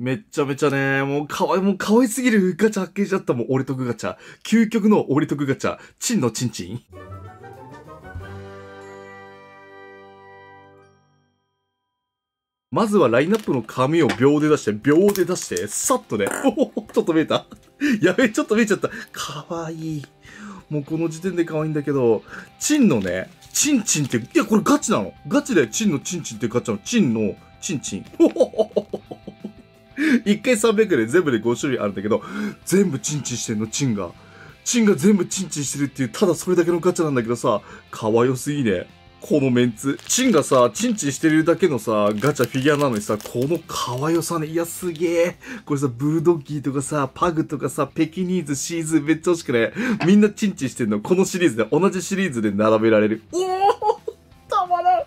めっちゃめちゃね、もう可愛すぎるガチャ発見しちゃったもん、俺とグガチャ。究極の俺とグガチャ、チンのチンチン。まずはラインナップの紙を秒で出して、さっとね、おお、ちょっと見えた。やべえ、ちょっと見えちゃった。かわいい。もうこの時点で可愛いんだけど、チンのね、チンチンって、いや、これガチなの。ガチでチンのチンチンってガチなの。チンのチンチン。一回300で全部で5種類あるんだけど、全部チンチンしてんの、チンが。チンが全部チンチンしてるっていう、ただそれだけのガチャなんだけどさ、可愛すぎね。このメンツ。チンがさ、チンチンしてるだけのさ、ガチャフィギュアなのにさ、この可愛さね。いや、すげえ。これさ、ブルドッキーとかさ、パグとかさ、ペキニーズ、シーズンめっちゃ欲しくね。みんなチンチンしてんの。このシリーズで、同じシリーズで並べられる。おお、たまらん。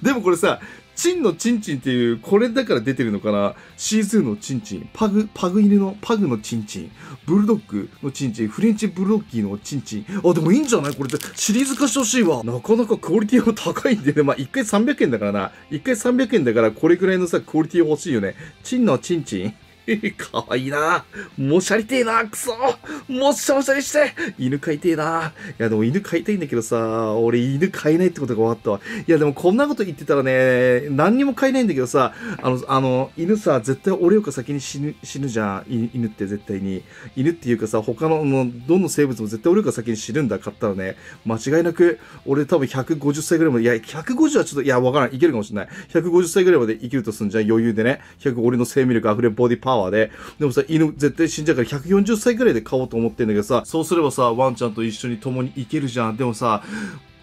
でもこれさ、チンのチンチンっていう、これだから出てるのかな。シーズンのチンチン、パグのチンチン、ブルドッグのチンチン、フレンチブルドッキーのチンチン。あ、でもいいんじゃないこれって。シリーズ化してほしいわ。なかなかクオリティが高いんでね。まあ、1回300円だからな。1回300円だから、これぐらいのさ、クオリティ欲しいよね。チンのチンチン。かわいいな。もしゃりてえな。くそ。もっしゃもしゃりして。犬飼いてえな。いや、でも犬飼いたいんだけどさ、俺犬飼えないってことが分かったわ。いや、でもこんなこと言ってたらね、何にも飼えないんだけどさ、犬さ、絶対俺より先に死ぬじゃん。犬って絶対に。犬っていうかさ、他の、どの生物も絶対俺より先に死ぬんだ。飼ったらね、間違いなく、俺多分150歳ぐらいまで、いや、150はちょっと、いや、わからん。いけるかもしれない。150歳ぐらいまで生きるとすんじゃん。余裕でね。俺の生命力溢れるボディパワー。でもさ、犬絶対死んじゃうから140歳ぐらいで飼おうと思ってんだけどさ、そうすればさ、ワンちゃんと一緒に共に行けるじゃん。でもさ、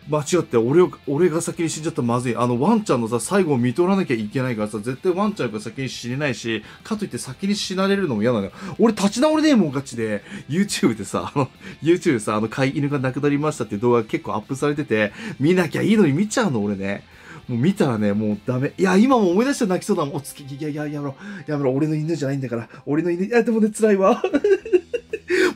間違って俺が先に死んじゃったらまずい。ワンちゃんのさ、最後を見とらなきゃいけないからさ、絶対ワンちゃんが先に死ねないし、かといって先に死なれるのも嫌なのよ。俺立ち直れねえもん勝ちで、YouTube でさ、YouTube さ、飼い犬が亡くなりましたって動画結構アップされてて、見なきゃいいのに見ちゃうの、俺ね。もう見たらね、もうダメ。いや、今も思い出して泣きそうだもん。おつき、やめろ、俺の犬じゃないんだから。俺の犬、いや、でもね、辛いわ。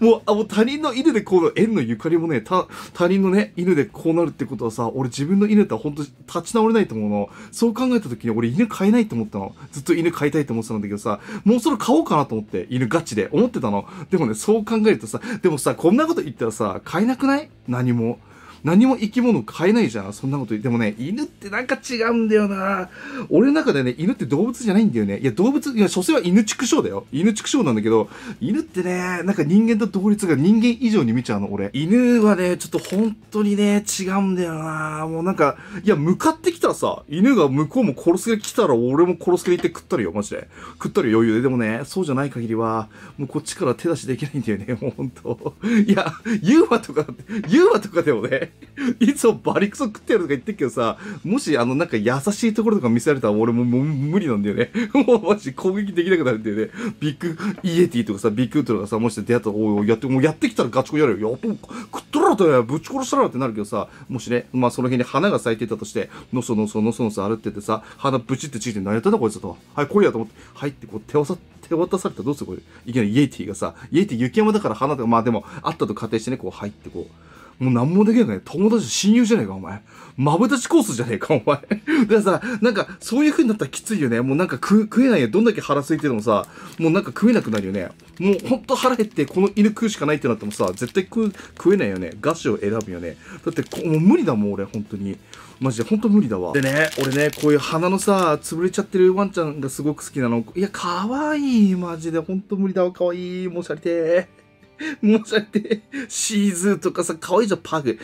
もう他人の犬でこう、縁のゆかりもね、他人のね、犬でこうなるってことはさ、俺自分の犬だったらほんと立ち直れないと思うの。そう考えた時に俺犬飼えないと思ったの。ずっと犬飼いたいと思ってたんだけどさ、もうそれ飼おうかなと思って、犬ガチで思ってたの。でもね、そう考えるとさ、でもさ、こんなこと言ったらさ、飼えなくない?何も。何も生き物飼えないじゃん。そんなこと言ってもね、犬ってなんか違うんだよな。俺の中でね、犬って動物じゃないんだよね。いや、動物、いや、所詮は犬畜生だよ。犬畜生なんだけど、犬ってね、なんか人間と同率が人間以上に見ちゃうの、俺。犬はね、ちょっと本当にね、違うんだよな。もうなんか、いや、向かってきたらさ、犬が向こうも殺す気が来たら、俺も殺す気で行って食ったるよ、マジで。食ったる余裕で。でもね、そうじゃない限りは、もうこっちから手出しできないんだよね、もうほんと。いや、ユーマとかでもね、いつもバリクソ食ってやるとか言ってるけどさ、もしなんか優しいところとか見せられたら俺もう無理なんだよね。もうマジ攻撃できなくなるんだよね。ビッグイエティとかさ、ビッグウッドとかさ、もし出会ったら、おいおい、やってきたらガチコやるよ。やっと食っとらって、ぶち殺したらってなるけどさ、もしね、まあその辺に花が咲いてたとして、のそのそ歩っててさ、花ぶちってちいて何やってんだこいつと。はい、来いやと思って、はいってこう手渡されたらどうするこれ。いきなりイエティがさ、イエティ雪山だから花とか、まあでも、あったと仮定してね、こう入ってこう。もう何もできないね。友達、親友じゃねえか、お前。マブダチコースじゃねえか、お前。だからさ、なんか、そういう風になったらきついよね。もうなんか食えないよ。どんだけ腹空いててもさ、もうなんか食えなくなるよね。もうほんと腹減って、この犬食うしかないってなってもさ、絶対食えないよね。ガチを選ぶよね。だってもう無理だもん、俺、ほんとに。マジで、ほんと無理だわ。でね、俺ね、こういう鼻のさ、潰れちゃってるワンちゃんがすごく好きなの。いや、かわいい。マジで、ほんと無理だわ。かわいい。申し訳ねえ。もしあって、シーズーとかさ、かわいいじゃん、パグ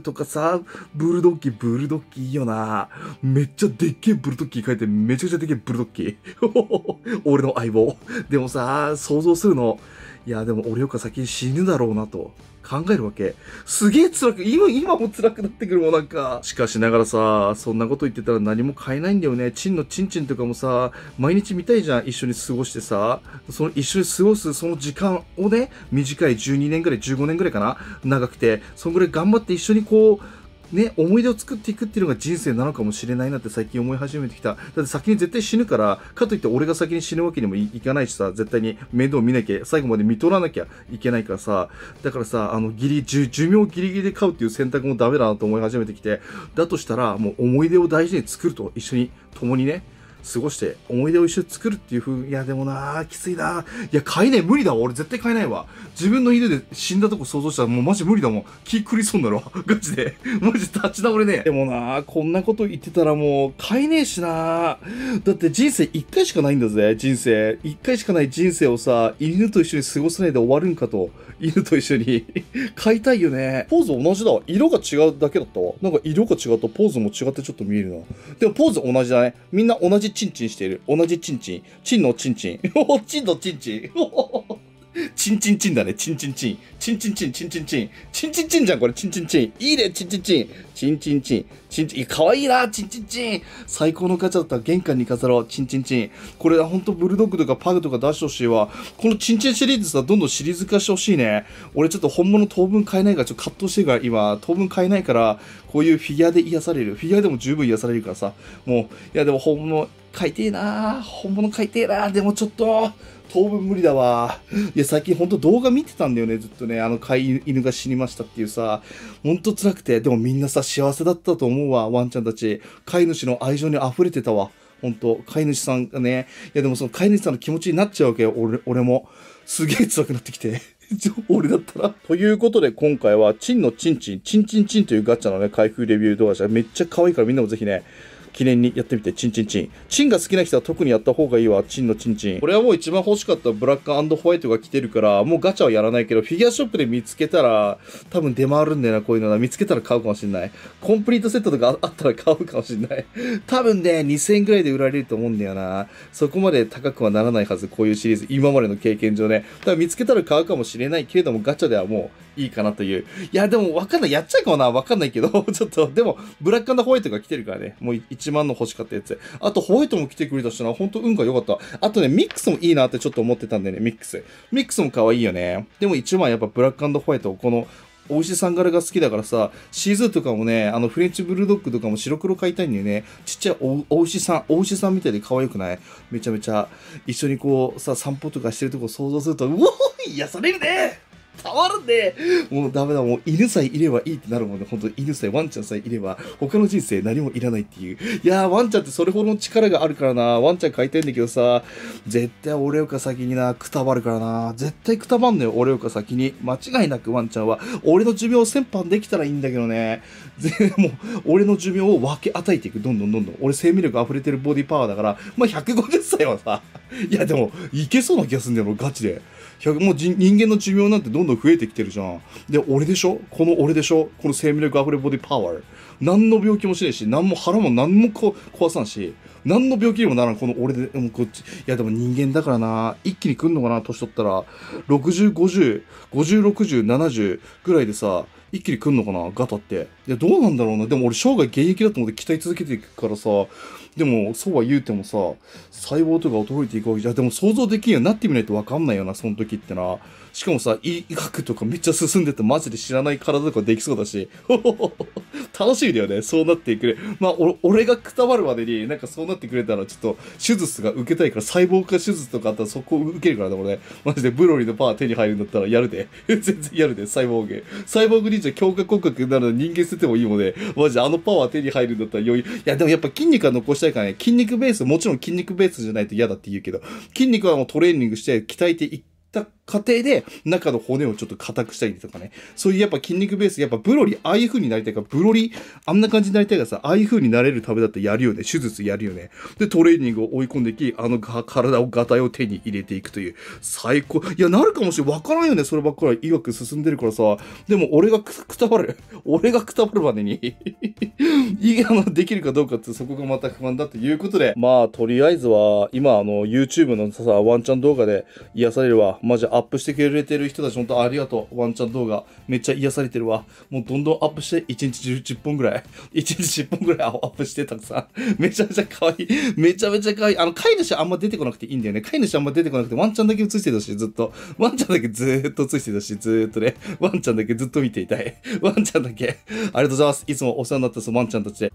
とかさ、ブルドッキーいいよな。めっちゃでっけえブルドッキー書いて、めちゃくちゃでっけえブルドッキー。俺の相棒。でもさ、想像するの。いや、でも俺より先に死ぬだろうなと。考えるわけ。すげえ辛く、今も辛くなってくるもん、なんか。しかしながらさ、そんなこと言ってたら何も買えないんだよね。チンのチンチンとかもさ、毎日見たいじゃん、一緒に過ごしてさ。その一緒に過ごすその時間をね、短い12年ぐらい、15年ぐらいかな、長くて、そんぐらい頑張って一緒にこう、ね、思い出を作っていくっていうのが人生なのかもしれないなって最近思い始めてきた。だって先に絶対死ぬから、かといって俺が先に死ぬわけにもいかないしさ、絶対に面倒見なきゃ、最後まで見とらなきゃいけないからさ、だからさ、寿命ギリギリで飼うっていう選択もダメだなと思い始めてきて、だとしたらもう思い出を大事に作ると、一緒に、共にね、過ごして思い出を一緒に作るっていう風に、いやでもなーきついなー、いや買えねえ、無理だわ、俺絶対買えないわ、自分の犬で死んだとこ想像したらもうマジ無理だもん、気狂いそうになるわガチでマジ立ち直れねえ。でもなーこんなこと言ってたらもう買えねえしなー、だって人生一回しかないんだぜ、人生一回しかない人生をさ、犬と一緒に過ごさないで終わるんかと、犬と一緒に買いたいよね。ポーズ同じだわ、色が違うだけだったわ、なんか色が違った、ポーズも違ってちょっと見えるな。でもポーズ同じだね、みんな同じチンチンしている、同じチンチン、チンのチンチンチンのチンチンチンチンチンだね、チンチンチンチンチンチンチンチンチンチンチンチンじゃんこれ、チンチンチンいいね、チンチンチンチンチンチンチンチン、かわいいな、チンチンチン最高のガチャだったら玄関に飾ろう、チンチンチン、これほんとブルドッグとかパグとか出してほしいわ、このチンチンシリーズさ、どんどんシリーズ化してほしいね。俺ちょっと本物当分買えないから、ちょっと葛藤してるから、今当分買えないからこういうフィギュアで癒される、フィギュアでも十分癒されるからさ、もういやでも本物買いてえな、本物買いてえな、でもちょっと当分無理だわ。いや、最近ほんと動画見てたんだよね、ずっとね。飼い犬が死にましたっていうさ、ほんと辛くて。でもみんなさ、幸せだったと思うわ、ワンちゃんたち。飼い主の愛情に溢れてたわ。ほんと、飼い主さんがね。いや、でもその飼い主さんの気持ちになっちゃうわけよ、俺も。すげえ辛くなってきて。俺だったら。ということで今回は、チンのチンチン、チンチンチンというガチャのね、開封レビュー動画でした。めっちゃ可愛いからみんなもぜひね、記念にやってみて、チンチンチン。チンが好きな人は特にやった方がいいわ、チンのチンチン。これはもう一番欲しかったブラック&ホワイトが来てるから、もうガチャはやらないけど、フィギュアショップで見つけたら、多分出回るんだよな、こういうのな。見つけたら買うかもしんない。コンプリートセットとかあったら買うかもしんない。多分ね、2000円ぐらいで売られると思うんだよな。そこまで高くはならないはず、こういうシリーズ。今までの経験上ね。多分見つけたら買うかもしれないけれども、ガチャではもういいかなという。いや、でもわかんない。やっちゃうかもな。わかんないけど、ちょっと、でも、ブラック&ホワイトが来てるからね。もう1万の欲しかったやつ。あと、ホワイトも来てくれたしな。ほんと運が良かった。あとね、ミックスもいいなってちょっと思ってたんだよね、ミックス。ミックスも可愛いよね。でも一番やっぱブラック&ホワイト、この、お牛さん柄が好きだからさ、シーズーとかもね、フレンチブルドッグとかも白黒買いたいんだよね。ちっちゃいお牛さんみたいで可愛くない？めちゃめちゃ、一緒にこう、さ、散歩とかしてるとこ想像すると、うおー、癒されるね、たまるね。もうダメだ。もう犬さえいればいいってなるもんね。ほんと犬さえ、ワンちゃんさえいれば、他の人生何もいらないっていう。いやー、ワンちゃんってそれほどの力があるからな。ワンちゃん飼いたいんだけどさ、絶対俺よりか先にな、くたばるからな。絶対くたばんのよ、俺よりか先に。間違いなくワンちゃんは。俺の寿命を先般できたらいいんだけどね。もう、俺の寿命を分け与えていく。どんどんどんどん。俺生命力溢れてるボディパワーだから、まあ、150歳はさ、いやでも、いけそうな気がするんだよ、俺ガチで。もう人間の寿命なんてどんどん増えてきてるじゃん。で、俺でしょ、この俺でしょ、この生命力あふれボディパワー。何の病気もしないし、何も腹も何も壊さんし、何の病気にもならん、この俺で、もうこっち。いや、でも人間だからな、一気に来んのかな、年取ったら。60、50、50、60、70ぐらいでさ、一気に来んのかな、ガタって。いや、どうなんだろうな。でも俺生涯現役だと思って期待続けていくからさ、でも、そうは言うてもさ、細胞とか衰えていくわけじゃん。でも想像できんようになってみないとわかんないよな、その時ってな。しかもさ、医学とかめっちゃ進んでてマジで知らない体とかできそうだし。楽しみだよね、そうなってくれ。まあ、俺がくたばるまでに、なんかそうなってくれたらちょっと、手術が受けたいから、細胞化手術とかあったらそこを受けるからね、俺ね。マジでブロリーのパワー手に入るんだったらやるで。全然やるで、サイボーグ。サイボーグ忍者強化骨格なら人間捨ててもいいもんね。マジでパワー手に入るんだったら余裕。いや、でもやっぱ筋肉は残したいからね、筋肉ベース、もちろん筋肉ベースじゃないと嫌だって言うけど、筋肉はもうトレーニングして鍛えていった過程で、中の骨をちょっと硬くしたりとかね。そういうやっぱ筋肉ベース、やっぱブロリー、ああいう風になりたいから、ブロリー、あんな感じになりたいからさ、ああいう風になれるためだってやるよね。手術やるよね。で、トレーニングを追い込んでいき、体を、ガタイを手に入れていくという、最高。いや、なるかもしれん。わからんよね。そればっかり医学進んでるからさ。でも、俺がくたばるまでに、できるかどうかって、そこがまた不安だということで。まあ、とりあえずは、今、YouTube のさ、ワンちゃん動画で癒されるわ。マジアップしてくれてる人たち本当ありがとう。ワンちゃん動画めっちゃ癒されてるわ。もうどんどんアップして1日10本ぐらい、アップしてたくさん。めちゃめちゃ可愛い。飼い主あんま出てこなくていいんだよね。飼い主あんま出てこなくてワンちゃんだけ映してたし、ずっと。ワンちゃんだけずっと見ていたい。ありがとうございます。いつもお世話になったワンちゃんたちで。